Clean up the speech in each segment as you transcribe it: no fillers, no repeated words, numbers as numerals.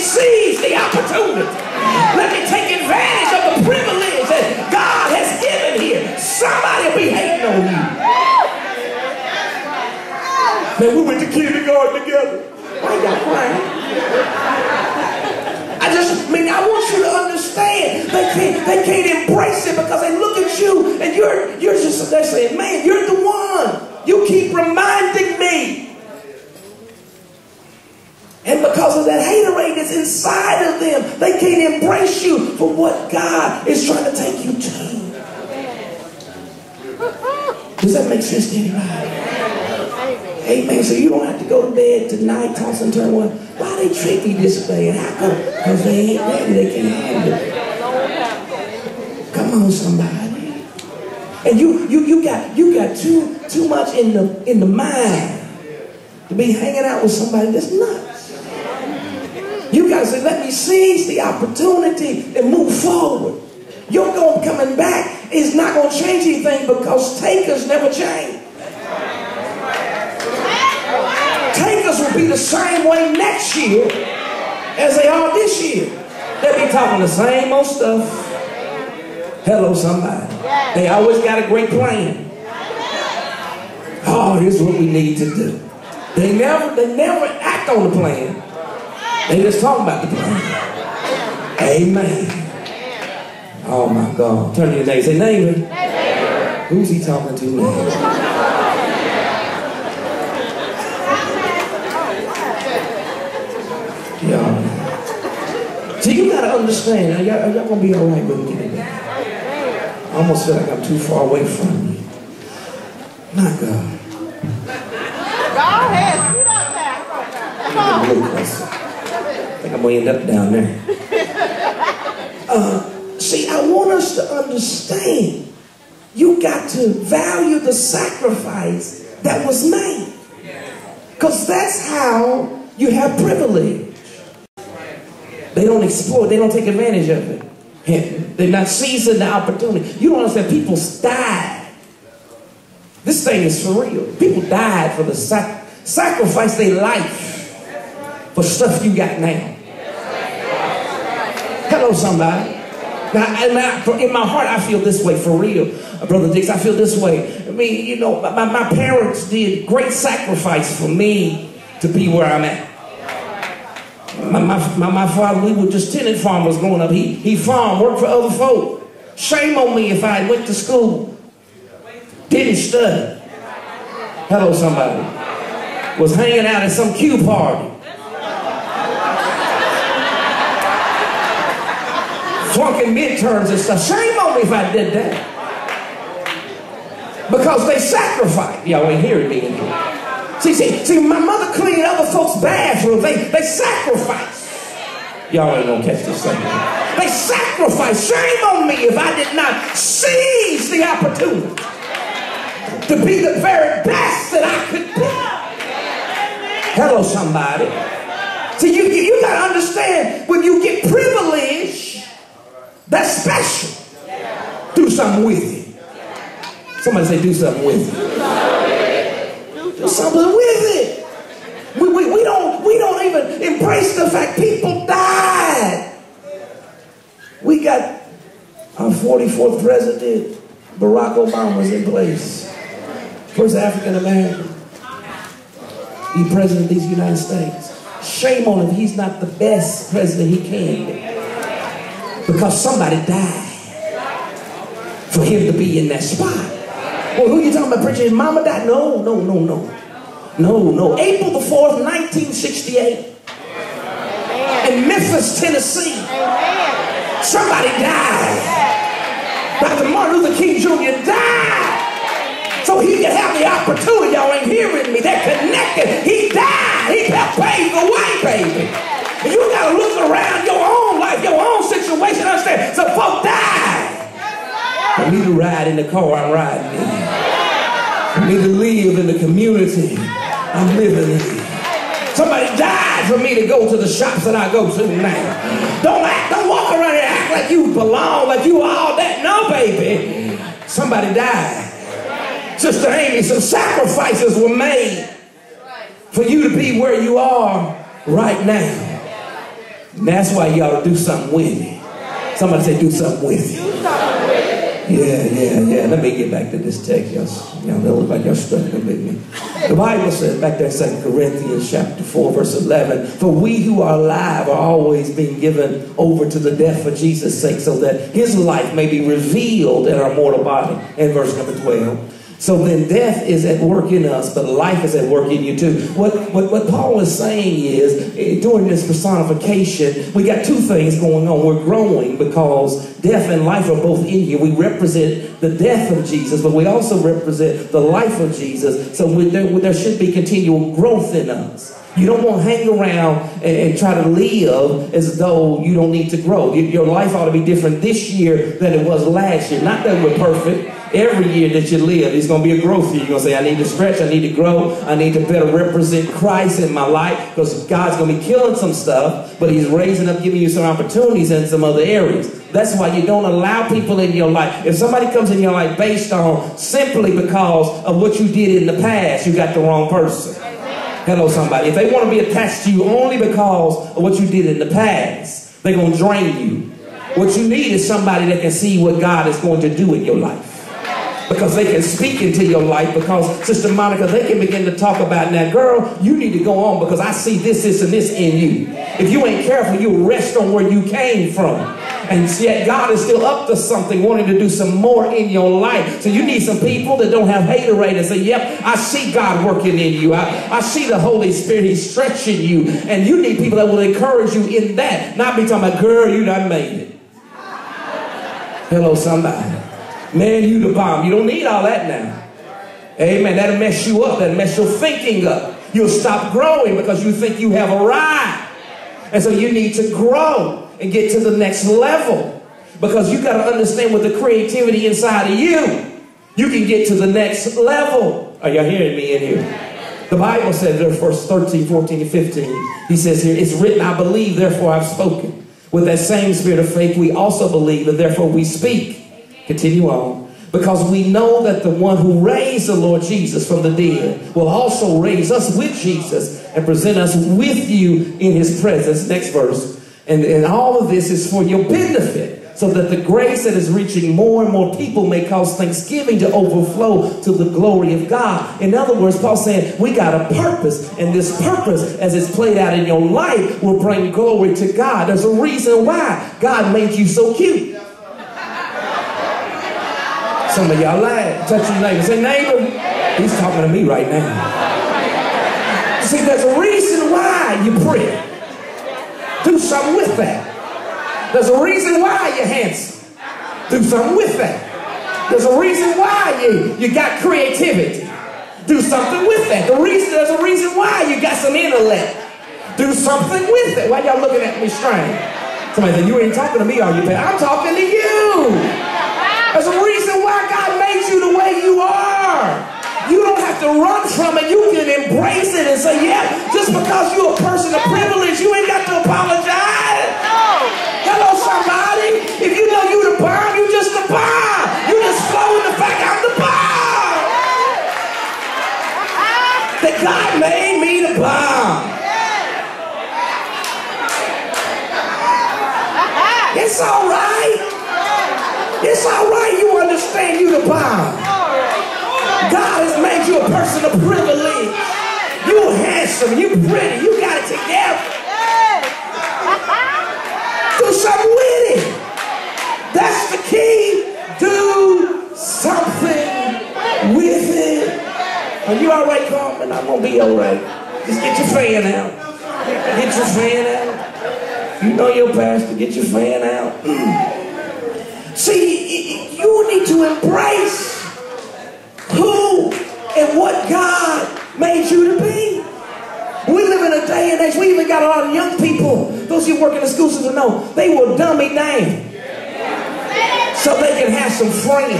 seize the opportunity. Let me take advantage of the privilege that God has given here. Somebody will be hating on you. Man, we went to kindergarten together. I ain't got crying. I just mean, I want you to understand they can't embrace it because they look at you and you're just, they're saying, man, you're the one. You keep reminding me. And because of that haterade that's inside of them, they can't embrace you for what God is trying to take you to. Does that make sense to anybody? Amen. So you don't have to go to bed tonight, toss and turn one. Why they treat me this way? And how come? Because they ain't ready. They can't handle it. Come on, somebody. And you got too much in the mind to be hanging out with somebody that's nuts. You got to say, let me seize the opportunity and move forward. Your going coming back is not going to change anything because takers never change. Will be the same way next year as they are this year. They'll be talking the same old stuff. Hello, somebody. They always got a great plan. Oh, here's what we need to do. They never act on the plan. They just talk about the plan. Amen. Oh my God. Turn to your neighbor. Say, neighbor. Who's he talking to now? Yeah. So you gotta understand, y'all gonna be alright with me today. I almost feel like I'm too far away from you. My God. Go ahead, scoot up now. I think I'm gonna end up down there. See, I want us to understand you got to value the sacrifice that was made. Because that's how you have privilege. They don't explore it. They don't take advantage of it. Yeah. They're not seizing the opportunity. You don't understand. People died. This thing is for real. People died for the sacrifice their life for stuff you got now. Hello, somebody. Now, in my heart, I feel this way for real. Brother Dix, I feel this way. I mean, you know, my parents did great sacrifice for me to be where I'm at. My father, we were just tenant farmers growing up. He farmed, worked for other folk. Shame on me if I went to school, didn't study. Hello, somebody. Was hanging out at some Q party. Flunking midterms and stuff. Shame on me if I did that. Because they sacrificed. Y'all ain't hearing me anymore. See, my mother cleaned other folks' bathrooms. They sacrificed. Y'all ain't gonna catch this thing. They sacrificed. Shame on me if I did not seize the opportunity to be the very best that I could be. Hello, somebody. See, you gotta understand, when you get privilege, that's special. Do something with it. Somebody say, do something with it. Something with it. We don't even embrace the fact people died. We got our 44th president, Barack Obama's in place. First African American. He president of these United States. Shame on him, he's not the best president he can be. Because somebody died for him to be in that spot. Well, who are you talking about, preacher? His mama died? No. April the 4th, 1968. In Memphis, Tennessee. Somebody died. Dr. Martin Luther King Jr. died. So he could have the opportunity. Y'all ain't hearing me. They're connected. He died. He helped pave the way, baby. And you gotta look around your own life, your own situation. Understand? Some folk died. I need to ride in the car I'm riding in. I need to live in the community I'm living in. Somebody died for me to go to the shops that I go to now. Don't walk around and act like you belong, like you all that. No, baby. Somebody died. Sister Amy, some sacrifices were made for you to be where you are right now. And that's why you ought to do something with me. Somebody say, do something with me. Yeah. Let me get back to this text. Y'all know about y'all struggling with me. The Bible says back there in 2 Corinthians chapter 4, verse 11, for we who are alive are always being given over to the death for Jesus' sake, so that his life may be revealed in our mortal body. And verse number 12. So then death is at work in us, but life is at work in you too. What Paul is saying is, during this personification, we got two things going on. We're growing because death and life are both in you. We represent the death of Jesus, but we also represent the life of Jesus. So there should be continual growth in us. You don't want to hang around and try to live as though you don't need to grow. Your life ought to be different this year than it was last year. Not that we're perfect. Every year that you live, it's going to be a growth year. You're going to say, I need to stretch, I need to grow, I need to better represent Christ in my life, because God's going to be killing some stuff, but he's raising up, giving you some opportunities in some other areas. That's why you don't allow people in your life. If somebody comes in your life based on simply because of what you did in the past, you got the wrong person. Hello, somebody. If they want to be attached to you only because of what you did in the past, they're going to drain you. What you need is somebody that can see what God is going to do in your life. Because they can speak into your life. Because, Sister Monica, they can begin to talk about, now, girl, you need to go on because I see this, this, and this in you. If you ain't careful, you'll rest on where you came from. And yet God is still up to something, wanting to do some more in your life. So you need some people that don't have haterade and say, yep, I see God working in you. I see the Holy Spirit, he's stretching you. And you need people that will encourage you in that. Not be talking about, girl, you done made it. Hello, somebody. Man, you the bomb. You don't need all that now. Amen. That'll mess you up. That'll mess your thinking up. You'll stop growing because you think you have arrived. And so you need to grow and get to the next level, because you got to understand what the creativity inside of you. You can get to the next level. Are y'all hearing me in here? The Bible said there, verse 13, 14, and 15, he says here, it's written, I believe, therefore I've spoken. With that same spirit of faith, we also believe, and therefore we speak. Continue on. Because we know that the one who raised the Lord Jesus from the dead will also raise us with Jesus and present us with you in his presence. Next verse. And all of this is for your benefit, so that the grace that is reaching more and more people may cause thanksgiving to overflow to the glory of God. In other words, Paul's saying we got a purpose, and this purpose, as it's played out in your life, will bring glory to God. There's a reason why God made you so cute. Some of y'all laugh. Touch your neighbor. Say, neighbor, he's talking to me right now. See, there's a reason why you pretty. Do something with that. There's a reason why you're handsome. Do something with that. There's a reason why you got creativity. Do something with that. There's a reason why you got some intellect. Do something with it. Why y'all looking at me strange? Somebody said, you ain't talking to me, are you? I'm talking to you. There's a reason why God made you the way you are. You don't have to run from it. You can embrace it and say, yeah, just because you're a person of privilege, you ain't got to apologize. No. Hello, somebody. If you know you the bomb, you just the bomb. You just flow in the fact I'm the bomb. That God made me the bomb. It's all right. It's alright, you understand you the bomb. God has made you a person of privilege. You handsome, you pretty, you got it together. Do something with it. That's the key. Do something with it. Are you alright, Carmen? I'm going to be alright. Just get your fan out. Get your fan out. You know your pastor, get your fan out. See, you need to embrace who and what God made you to be. We live in a day and age, we even got a lot of young people, those who work in the school system know, they will dummy down so they can have some friends.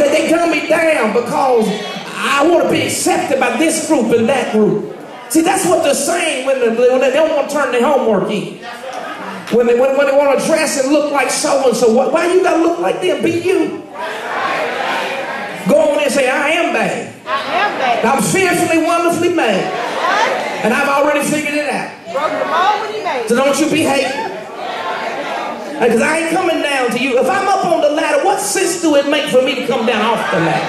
They dummy down because I want to be accepted by this group and that group. See, that's what they're saying when they don't want to turn their homework in. When they want to dress and look like so-and-so, why you got to look like them? Be you. Go on and say, I am bad. I am bad. I'm fearfully, wonderfully made. And I've already figured it out. So don't you be hating. Because I ain't coming down to you. If I'm up on the ladder, what sense do it make for me to come down off the ladder?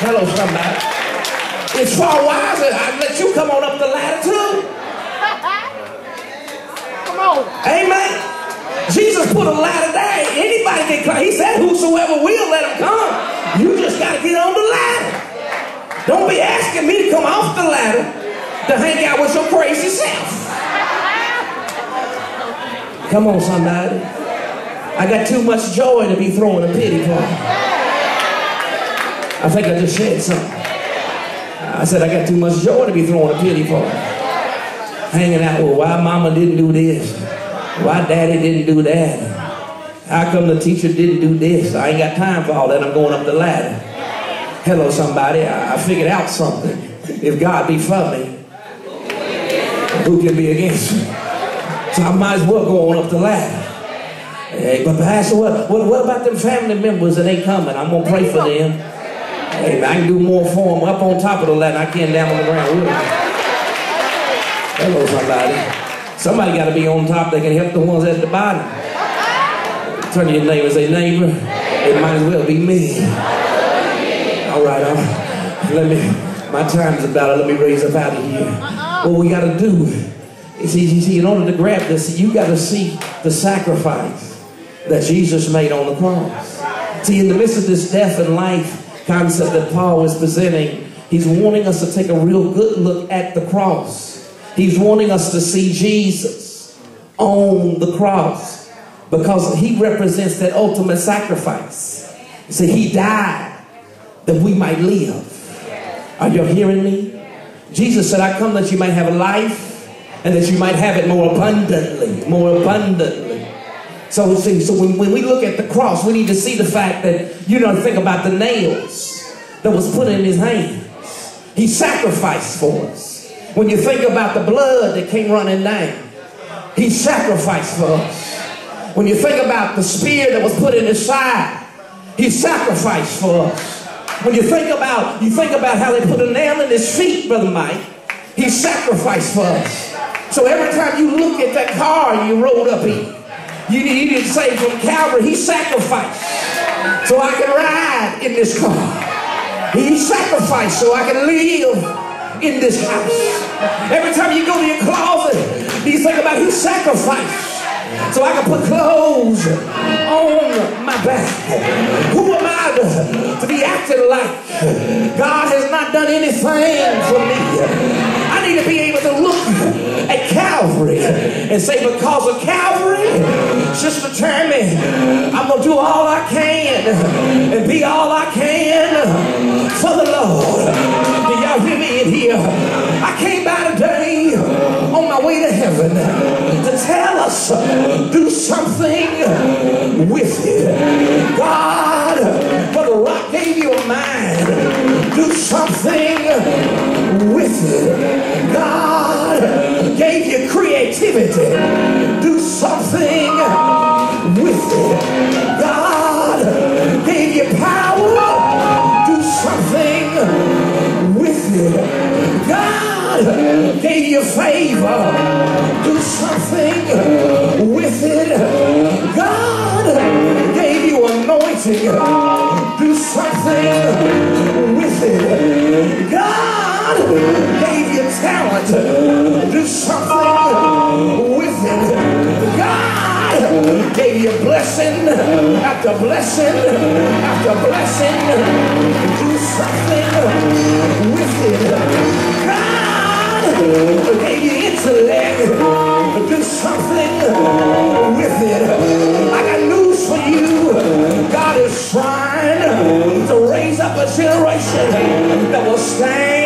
Hello, somebody. It's far wiser I'd let you come on up the ladder too. Come on. Amen. Jesus put a ladder there. Anybody can climb. He said, whosoever will, let him come. You just got to get on the ladder. Don't be asking me to come off the ladder to hang out with your crazy self. Come on, somebody. I got too much joy to be throwing a pity party. I think I just said something. I said, I got too much joy to be throwing a pity party. Hanging out with why mama didn't do this. Why daddy didn't do that? How come the teacher didn't do this? I ain't got time for all that. I'm going up the ladder. Hello, somebody. I figured out something. If God be for me, who can be against me? So I might as well go on up the ladder. Hey, but Pastor, what about them family members that ain't coming? I'm going to pray for them. Hey, I can do more for them up on top of the ladder. I can't down on the ground with them. Hello, somebody. Somebody got to be on top that can help the ones at the bottom. Turn to your neighbor and say, neighbor, it might as well be me. All right, my time's about it. Let me raise up out of here. What we got to do is, you see, in order to grab this, you got to see the sacrifice that Jesus made on the cross. See, in the midst of this death and life concept that Paul is presenting, he's wanting us to take a real good look at the cross. He's wanting us to see Jesus on the cross because he represents that ultimate sacrifice. See, he died that we might live. Are you hearing me? Jesus said, I come that you might have a life and that you might have it more abundantly, more abundantly. So, see, so when we look at the cross, we need to see the fact that, you know, think about the nails that was put in his hands. He sacrificed for us. When you think about the blood that came running down, he sacrificed for us. When you think about the spear that was put in his side, he sacrificed for us. When you think about how they put a nail in his feet, Brother Mike, he sacrificed for us. So every time you look at that car you rode up in, you didn't say from Calvary, he sacrificed so I can ride in this car. He sacrificed so I can live in this house. Every time you go to your closet, you think about his sacrifice so I can put clothes on my back. Who am I to be acting like God has not done anything for me? I need to be able to look at Calvary and say, because of Calvary, Sister Tammy, I'm going to do all I can and be all I can for the Lord. Hear me in here. I came by today on my way to heaven to tell us, do something with it. God, for the rock gave you a mind. Do something with it. God gave you creativity. Do something with it. God gave you power. Do something with it. God gave you favor. Do something with it. God gave you anointing. Do something with it. God gave you talent. Do something with it. God gave you blessing after blessing after blessing. Do something with it. God gave you intellect. Do something with it. I got news for you. God is trying to raise up a generation that will stand